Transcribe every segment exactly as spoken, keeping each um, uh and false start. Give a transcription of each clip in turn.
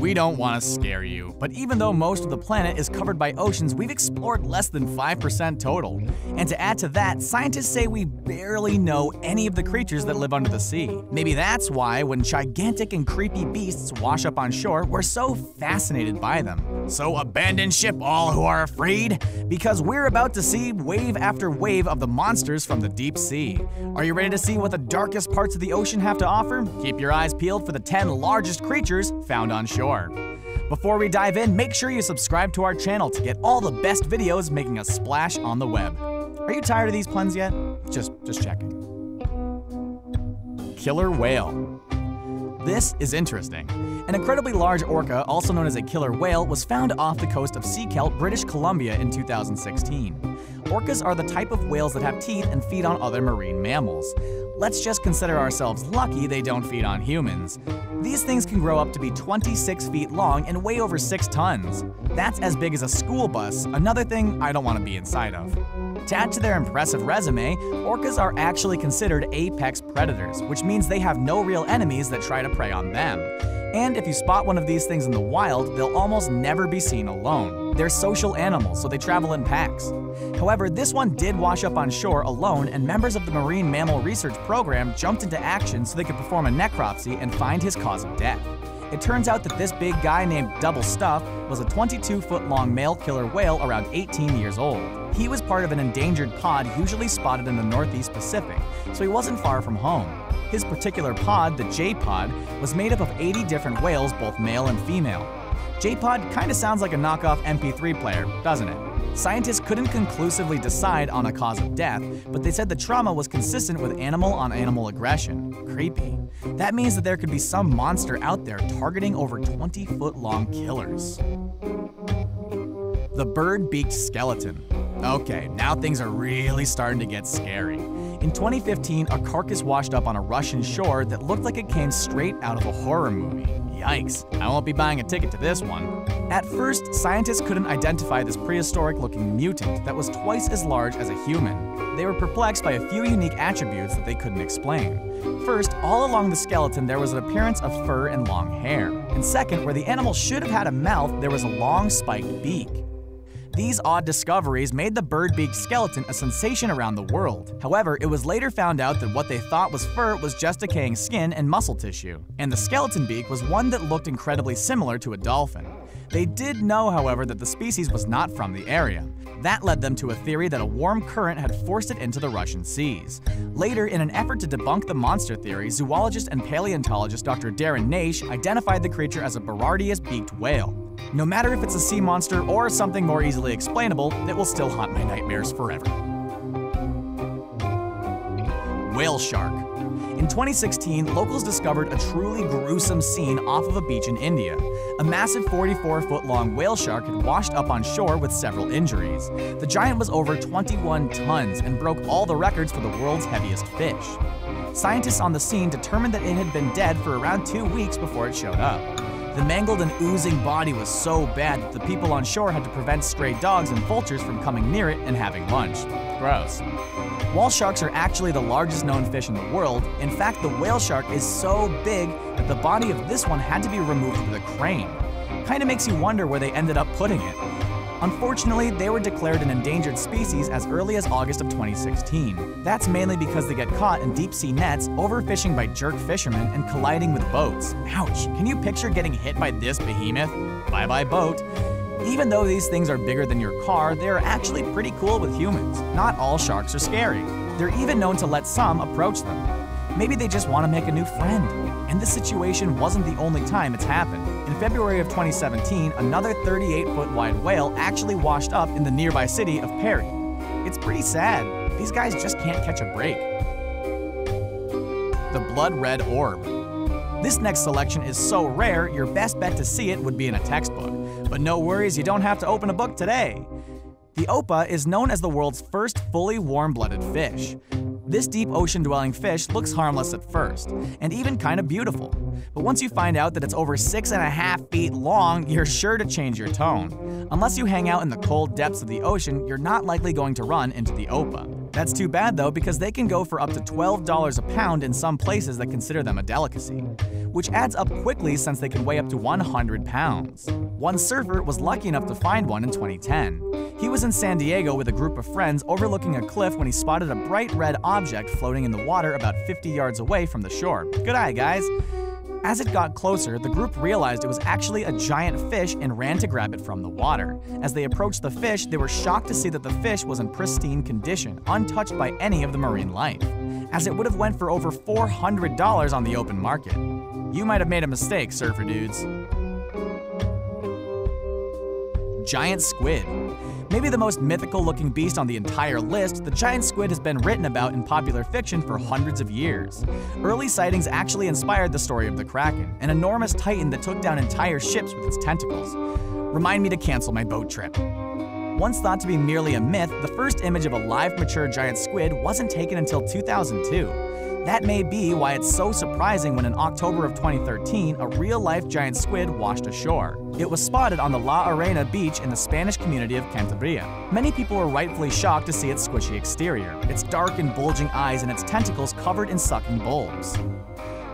We don't want to scare you, but even though most of the planet is covered by oceans, we've explored less than five percent total. And to add to that, scientists say we barely know any of the creatures that live under the sea. Maybe that's why when gigantic and creepy beasts wash up on shore, we're so fascinated by them. So abandon ship, all who are afraid, because we're about to see wave after wave of the monsters from the deep sea. Are you ready to see what the darkest parts of the ocean have to offer? Keep your eyes peeled for the ten largest creatures found on shore. Before we dive in, make sure you subscribe to our channel to get all the best videos making a splash on the web. Are you tired of these puns yet? Just, just checking. Killer whale. This is interesting. An incredibly large orca, also known as a killer whale, was found off the coast of Sechelt, British Columbia in two thousand sixteen. Orcas are the type of whales that have teeth and feed on other marine mammals. Let's just consider ourselves lucky they don't feed on humans. These things can grow up to be twenty-six feet long and weigh over six tons. That's as big as a school bus, another thing I don't want to be inside of. To add to their impressive resume, orcas are actually considered apex predators, which means they have no real enemies that try to prey on them. And if you spot one of these things in the wild, they'll almost never be seen alone. They're social animals, so they travel in packs. However, this one did wash up on shore alone, and members of the Marine Mammal Research Program jumped into action so they could perform a necropsy and find his cause of death. It turns out that this big guy named Double Stuff was a twenty-two foot long male killer whale around eighteen years old. He was part of an endangered pod usually spotted in the Northeast Pacific, so he wasn't far from home. His particular pod, the J-Pod, was made up of eighty different whales, both male and female. J-Pod kinda sounds like a knockoff M P three player, doesn't it? Scientists couldn't conclusively decide on a cause of death, but they said the trauma was consistent with animal-on-animal aggression. Creepy. That means that there could be some monster out there targeting over twenty foot long killers. The bird-beaked skeleton. Okay, now things are really starting to get scary. In twenty fifteen, a carcass washed up on a Russian shore that looked like it came straight out of a horror movie. Yikes, I won't be buying a ticket to this one. At first, scientists couldn't identify this prehistoric-looking mutant that was twice as large as a human. They were perplexed by a few unique attributes that they couldn't explain. First, all along the skeleton there was an appearance of fur and long hair. And second, where the animal should have had a mouth, there was a long spiked beak. These odd discoveries made the bird-beaked skeleton a sensation around the world. However, it was later found out that what they thought was fur was just decaying skin and muscle tissue. And the skeleton beak was one that looked incredibly similar to a dolphin. They did know, however, that the species was not from the area. That led them to a theory that a warm current had forced it into the Russian seas. Later, in an effort to debunk the monster theory, zoologist and paleontologist Doctor Darren Naish identified the creature as a Berardius beaked whale. No matter if it's a sea monster or something more easily explainable, it will still haunt my nightmares forever. Whale shark. In twenty sixteen, locals discovered a truly gruesome scene off of a beach in India. A massive forty-four foot long whale shark had washed up on shore with several injuries. The giant was over twenty-one tons and broke all the records for the world's heaviest fish. Scientists on the scene determined that it had been dead for around two weeks before it showed up. The mangled and oozing body was so bad that the people on shore had to prevent stray dogs and vultures from coming near it and having lunch. Gross. Whale sharks are actually the largest known fish in the world. In fact, the whale shark is so big that the body of this one had to be removed with a crane. Kinda makes you wonder where they ended up putting it. Unfortunately, they were declared an endangered species as early as August of twenty sixteen. That's mainly because they get caught in deep sea nets, overfishing by jerk fishermen, and colliding with boats. Ouch, can you picture getting hit by this behemoth? Bye-bye boat. Even though these things are bigger than your car, they're actually pretty cool with humans. Not all sharks are scary. They're even known to let some approach them. Maybe they just want to make a new friend. And this situation wasn't the only time it's happened. In February of twenty seventeen, another thirty-eight foot wide whale actually washed up in the nearby city of Perry. It's pretty sad. These guys just can't catch a break. The blood red orb. This next selection is so rare, your best bet to see it would be in a textbook. But no worries, you don't have to open a book today. The Opah is known as the world's first fully warm-blooded fish. This deep ocean-dwelling fish looks harmless at first, and even kind of beautiful. But once you find out that it's over six and a half feet long, you're sure to change your tone. Unless you hang out in the cold depths of the ocean, you're not likely going to run into the Opah. That's too bad though, because they can go for up to twelve dollars a pound in some places that consider them a delicacy, which adds up quickly since they can weigh up to one hundred pounds. One surfer was lucky enough to find one in twenty ten. He was in San Diego with a group of friends overlooking a cliff when he spotted a bright red object floating in the water about fifty yards away from the shore. Good eye, guys. As it got closer, the group realized it was actually a giant fish and ran to grab it from the water. As they approached the fish, they were shocked to see that the fish was in pristine condition, untouched by any of the marine life, as it would have went for over four hundred dollars on the open market. You might have made a mistake, surfer dudes. Giant squid. Maybe the most mythical-looking beast on the entire list, the giant squid has been written about in popular fiction for hundreds of years. Early sightings actually inspired the story of the Kraken, an enormous titan that took down entire ships with its tentacles. Remind me to cancel my boat trip. Once thought to be merely a myth, the first image of a live, mature giant squid wasn't taken until two thousand two. That may be why it's so surprising when in October of twenty thirteen, a real-life giant squid washed ashore. It was spotted on the La Arena beach in the Spanish community of Cantabria. Many people were rightfully shocked to see its squishy exterior, its dark and bulging eyes, and its tentacles covered in sucking bulbs.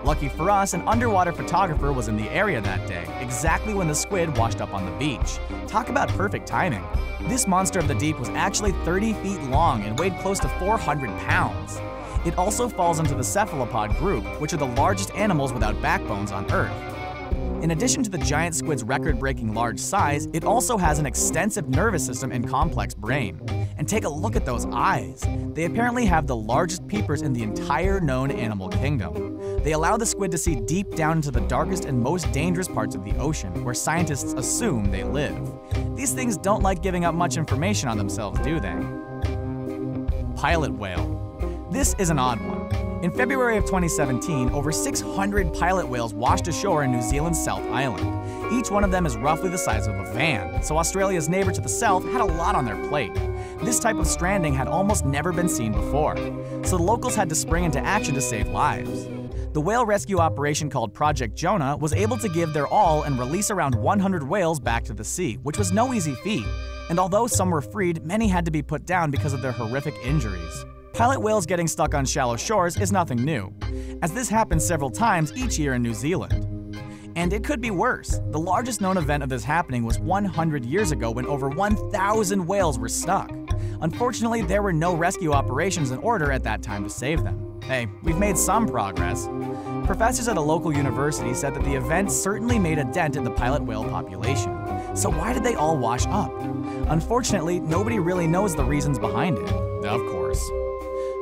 Lucky for us, an underwater photographer was in the area that day, exactly when the squid washed up on the beach. Talk about perfect timing. This monster of the deep was actually thirty feet long and weighed close to four hundred pounds. It also falls into the cephalopod group, which are the largest animals without backbones on Earth. In addition to the giant squid's record-breaking large size, it also has an extensive nervous system and complex brain. And take a look at those eyes. They apparently have the largest peepers in the entire known animal kingdom. They allow the squid to see deep down into the darkest and most dangerous parts of the ocean, where scientists assume they live. These things don't like giving up much information on themselves, do they? Pilot whale. This is an odd one. In February of twenty seventeen, over six hundred pilot whales washed ashore in New Zealand's South Island. Each one of them is roughly the size of a van, so Australia's neighbor to the south had a lot on their plate. This type of stranding had almost never been seen before, so the locals had to spring into action to save lives. The whale rescue operation called Project Jonah was able to give their all and release around one hundred whales back to the sea, which was no easy feat. And although some were freed, many had to be put down because of their horrific injuries. Pilot whales getting stuck on shallow shores is nothing new, as this happens several times each year in New Zealand. And it could be worse. The largest known event of this happening was one hundred years ago when over one thousand whales were stuck. Unfortunately, there were no rescue operations in order at that time to save them. Hey, we've made some progress. Professors at a local university said that the event certainly made a dent in the pilot whale population. So why did they all wash up? Unfortunately, nobody really knows the reasons behind it. Of course.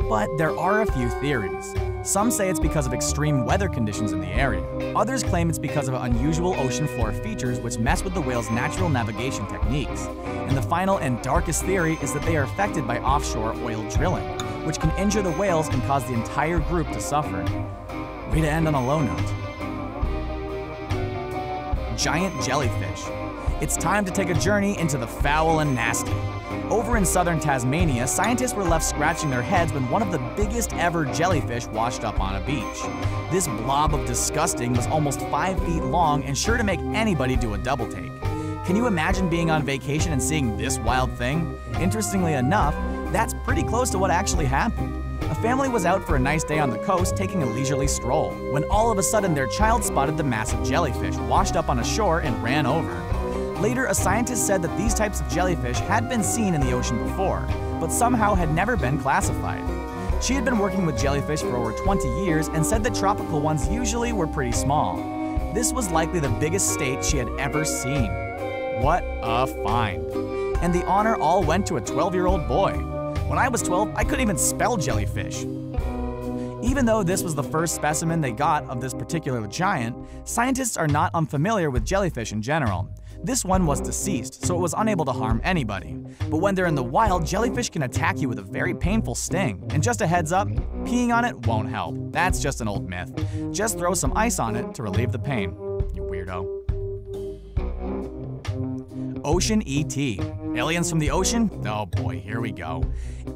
But there are a few theories. Some say it's because of extreme weather conditions in the area. Others claim it's because of unusual ocean floor features which mess with the whale's natural navigation techniques. And the final and darkest theory is that they are affected by offshore oil drilling, which can injure the whales and cause the entire group to suffer. Way to end on a low note. Giant jellyfish. It's time to take a journey into the foul and nasty. Over in southern Tasmania, scientists were left scratching their heads when one of the biggest ever jellyfish washed up on a beach. This blob of disgusting was almost five feet long and sure to make anybody do a double take. Can you imagine being on vacation and seeing this wild thing? Interestingly enough, that's pretty close to what actually happened. A family was out for a nice day on the coast taking a leisurely stroll, when all of a sudden their child spotted the massive jellyfish washed up on a shore and ran over. Later, a scientist said that these types of jellyfish had been seen in the ocean before, but somehow had never been classified. She had been working with jellyfish for over twenty years and said that tropical ones usually were pretty small. This was likely the biggest state she had ever seen. What a find. And the honor all went to a twelve-year-old boy. When I was twelve, I couldn't even spell jellyfish. Even though this was the first specimen they got of this particular giant, scientists are not unfamiliar with jellyfish in general. This one was deceased, so it was unable to harm anybody. But when they're in the wild, jellyfish can attack you with a very painful sting. And just a heads up, peeing on it won't help. That's just an old myth. Just throw some ice on it to relieve the pain, you weirdo. Ocean E T. Aliens from the ocean? Oh boy, here we go.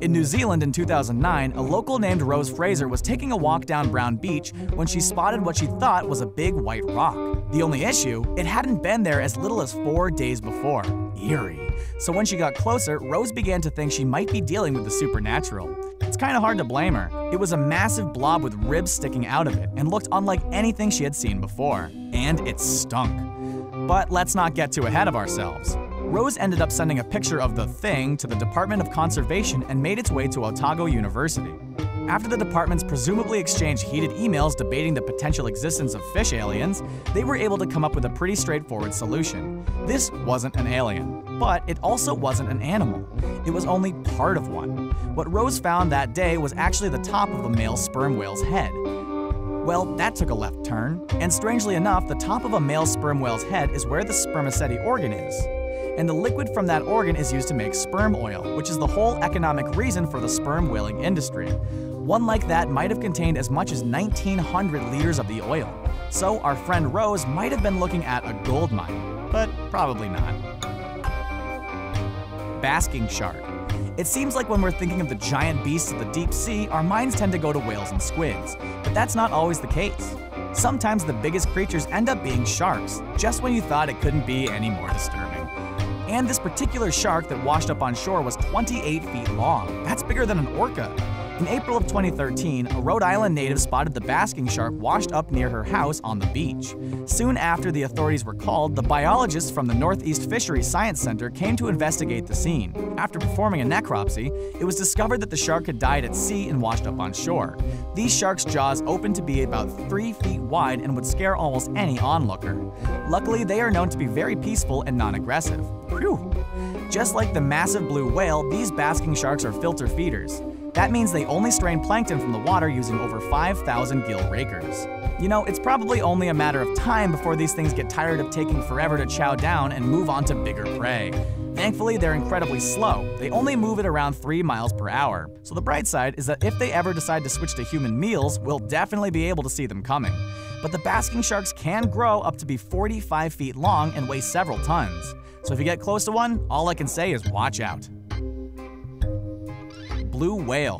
In New Zealand in two thousand nine, a local named Rose Fraser was taking a walk down Brown Beach when she spotted what she thought was a big white rock. The only issue, it hadn't been there as little as four days before. Eerie. So when she got closer, Rose began to think she might be dealing with the supernatural. It's kind of hard to blame her. It was a massive blob with ribs sticking out of it and looked unlike anything she had seen before. And it stunk. But let's not get too ahead of ourselves. Rose ended up sending a picture of the thing to the Department of Conservation and made its way to Otago University. After the departments presumably exchanged heated emails debating the potential existence of fish aliens, they were able to come up with a pretty straightforward solution. This wasn't an alien, but it also wasn't an animal. It was only part of one. What Rose found that day was actually the top of a male sperm whale's head. Well, that took a left turn, and strangely enough, the top of a male sperm whale's head is where the spermaceti organ is. And the liquid from that organ is used to make sperm oil, which is the whole economic reason for the sperm whaling industry. One like that might have contained as much as nineteen hundred liters of the oil. So our friend Rose might have been looking at a gold mine, but probably not. Basking shark. It seems like when we're thinking of the giant beasts of the deep sea, our minds tend to go to whales and squids, but that's not always the case. Sometimes the biggest creatures end up being sharks, just when you thought it couldn't be any more disturbing. And this particular shark that washed up on shore was twenty-eight feet long. That's bigger than an orca. In April of twenty thirteen, a Rhode Island native spotted the basking shark washed up near her house on the beach. Soon after the authorities were called, the biologists from the Northeast Fisheries Science Center came to investigate the scene. After performing a necropsy, it was discovered that the shark had died at sea and washed up on shore. These sharks' jaws opened to be about three feet wide and would scare almost any onlooker. Luckily, they are known to be very peaceful and non-aggressive. Phew! Just like the massive blue whale, these basking sharks are filter feeders. That means they only strain plankton from the water using over five thousand gill rakers. You know, it's probably only a matter of time before these things get tired of taking forever to chow down and move on to bigger prey. Thankfully, they're incredibly slow. They only move at around three miles per hour. So the bright side is that if they ever decide to switch to human meals, we'll definitely be able to see them coming. But the basking sharks can grow up to be forty-five feet long and weigh several tons. So if you get close to one, all I can say is watch out. Blue whale.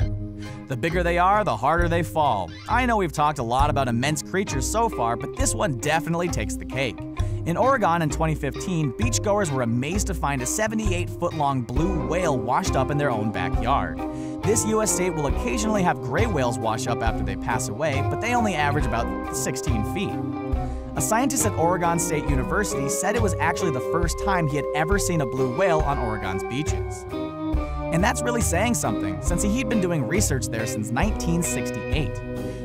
The bigger they are, the harder they fall. I know we've talked a lot about immense creatures so far, but this one definitely takes the cake. In Oregon in twenty fifteen, beachgoers were amazed to find a seventy-eight foot long blue whale washed up in their own backyard. This U S state will occasionally have gray whales wash up after they pass away, but they only average about sixteen feet. A scientist at Oregon State University said it was actually the first time he had ever seen a blue whale on Oregon's beaches. And that's really saying something, since he'd been doing research there since nineteen sixty-eight.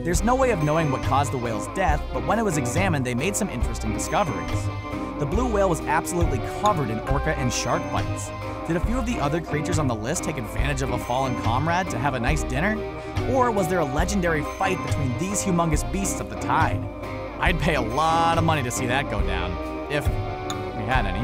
There's no way of knowing what caused the whale's death, but when it was examined, they made some interesting discoveries. The blue whale was absolutely covered in orca and shark bites. Did a few of the other creatures on the list take advantage of a fallen comrade to have a nice dinner? Or was there a legendary fight between these humongous beasts of the tide? I'd pay a lot of money to see that go down, if we had any.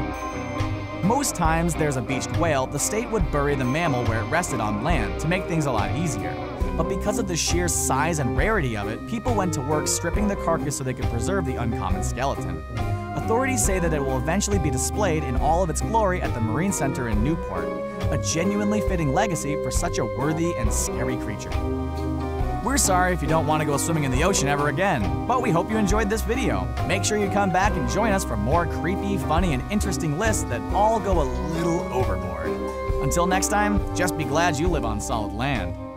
Most times there's a beached whale, the state would bury the mammal where it rested on land to make things a lot easier. But because of the sheer size and rarity of it, people went to work stripping the carcass so they could preserve the uncommon skeleton. Authorities say that it will eventually be displayed in all of its glory at the Marine Center in Newport, a genuinely fitting legacy for such a worthy and scary creature. We're sorry if you don't want to go swimming in the ocean ever again, but we hope you enjoyed this video. Make sure you come back and join us for more creepy, funny, and interesting lists that all go a little overboard. Until next time, just be glad you live on solid land.